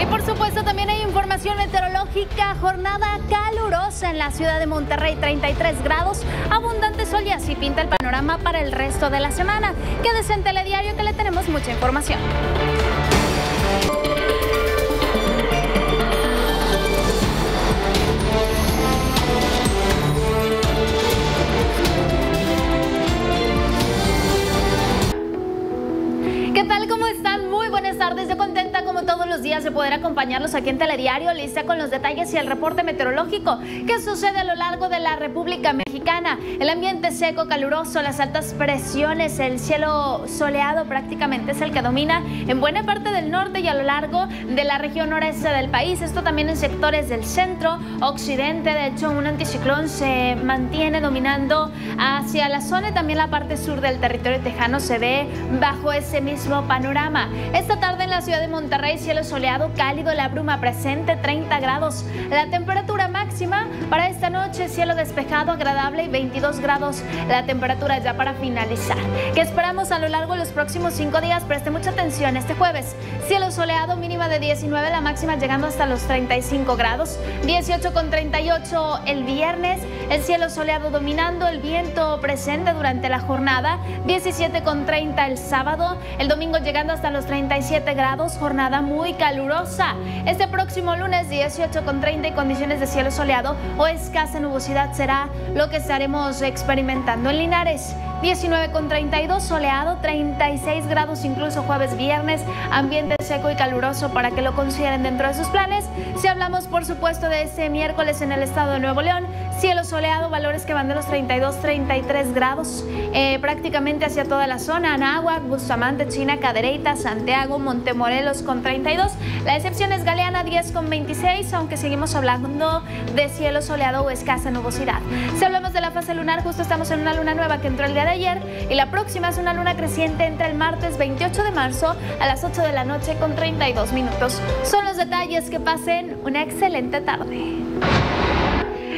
Y por supuesto también hay información meteorológica, jornada calurosa en la ciudad de Monterrey, 33 grados, abundante sol y así pinta el panorama para el resto de la semana. Quédese en Telediario que le tenemos mucha información. ¿Qué tal? ¿Cómo están? Muy buenas tardes. Yo contenta como todos los días de poder acompañarlos aquí en Telediario, lista con los detalles y el reporte meteorológico que sucede a lo largo de la República Mexicana. El ambiente seco, caluroso, las altas presiones, el cielo soleado prácticamente es el que domina en buena parte del norte y a lo largo de la región noreste del país. Esto también en sectores del centro, occidente. De hecho, un anticiclón se mantiene dominando hacia la zona y también la parte sur del territorio tejano se ve bajo ese mismo panorama. Esta tarde en la ciudad de Monterrey, cielo soleado, cálido, la bruma presente, 30 grados. La temperatura máxima para esta noche, cielo despejado, agradable y 22 grados. La temperatura ya para finalizar. ¿Qué esperamos a lo largo de los próximos 5 días? Preste mucha atención. Este jueves, cielo soleado, mínima de 19, la máxima llegando hasta los 35 grados. 18,38 el viernes, el cielo soleado dominando, el viento presente durante la jornada, 17,30 el sábado, el domingo llegando hasta los 37 grados, jornada muy calurosa. Este próximo lunes 18,30 y condiciones de cielo soleado o escasa nubosidad será lo que estaremos experimentando en Linares. 19,32 soleado, 36 grados incluso jueves, viernes, ambiente seco y caluroso para que lo consideren dentro de sus planes. Si hablamos por supuesto de este miércoles en el estado de Nuevo León, cielo soleado, valores que van de los 32, 33 grados prácticamente hacia toda la zona, Anáhuac, Bustamante, China, Cadereyta, Santiago, Montemorelos con 32. La excepción es Galeana, 10,26, aunque seguimos hablando de cielo soleado o escasa nubosidad. Si hablamos de la fase lunar, justo estamos en una luna nueva que entró el día de ayer y la próxima es una luna creciente entre el martes 28 de marzo a las 8 de la noche con 32 minutos. Son los detalles. Que pasen una excelente tarde.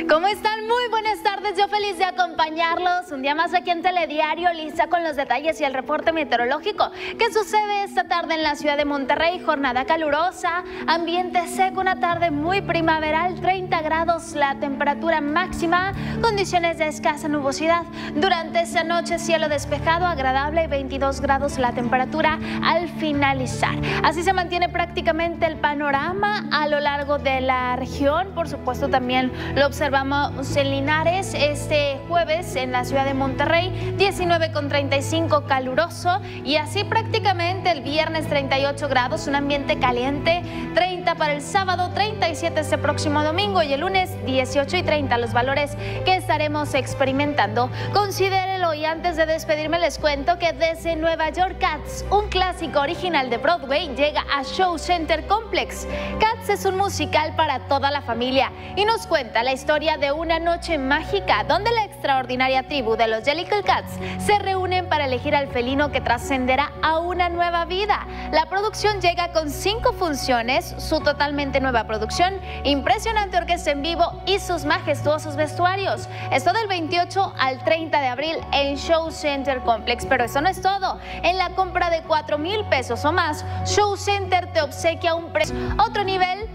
¿Cómo están? Muy buenas tardes, yo feliz de acompañarlos un día más aquí en Telediario, lista con los detalles y el reporte meteorológico que sucede esta tarde en la ciudad de Monterrey, jornada calurosa, ambiente seco, una tarde muy primaveral, 30 grados la temperatura máxima, condiciones de escasa nubosidad, durante esta noche cielo despejado, agradable y 22 grados la temperatura al finalizar. Así se mantiene prácticamente el panorama a lo largo de la región, por supuesto también lo observamos. Vamos en Linares este jueves en la ciudad de Monterrey, 19,35 caluroso y así prácticamente el viernes 38 grados, un ambiente caliente, 30 para el sábado, 37 este próximo domingo y el lunes 18 y 30 los valores que estaremos experimentando. Considérelo y antes de despedirme les cuento que desde Nueva York Cats, un clásico original de Broadway, llega a Show Center Complex. Cats es un musical para toda la familia y nos cuenta la historia de una noche mágica donde la extraordinaria tribu de los Jellicle Cats se reúnen para elegir al felino que trascenderá a una nueva vida. La producción llega con 5 funciones, su totalmente nueva producción, impresionante orquesta en vivo y sus majestuosos vestuarios. Esto del 28 al 30 de abril en Show Center Complex, pero eso no es todo. En la compra de 4,000 pesos o más, Show Center te obsequia un premio, otro nivel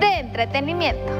de entretenimiento.